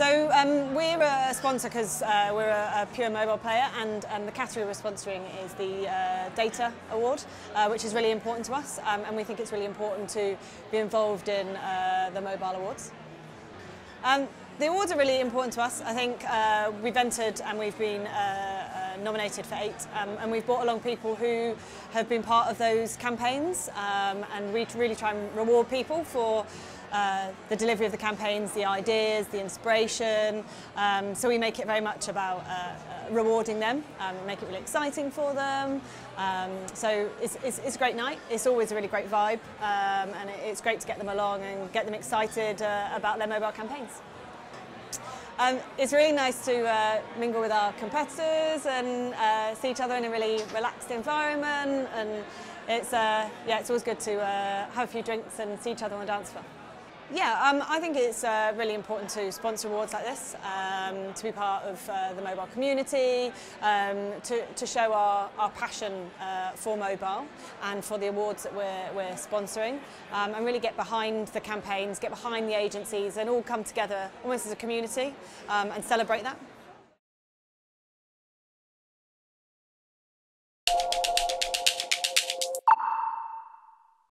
So we're a sponsor because we're a pure mobile player, and the category we're sponsoring is the Data Award, which is really important to us, and we think it's really important to be involved in the mobile awards. The awards are really important to us. I think we've entered and we've been nominated for 8, and we've brought along people who have been part of those campaigns, and we really try and reward people for the delivery of the campaigns, the ideas, the inspiration. So we make it very much about rewarding them, make it really exciting for them. So it's a great night. It's always a really great vibe, and it's great to get them along and get them excited about their mobile campaigns. It's really nice to mingle with our competitors and see each other in a really relaxed environment, and it's yeah, it's always good to have a few drinks and see each other on the dance floor. Yeah, I think it's really important to sponsor awards like this, to be part of the mobile community, to show our passion for mobile and for the awards that we're sponsoring, and really get behind the campaigns, get behind the agencies, and all come together almost as a community and celebrate that.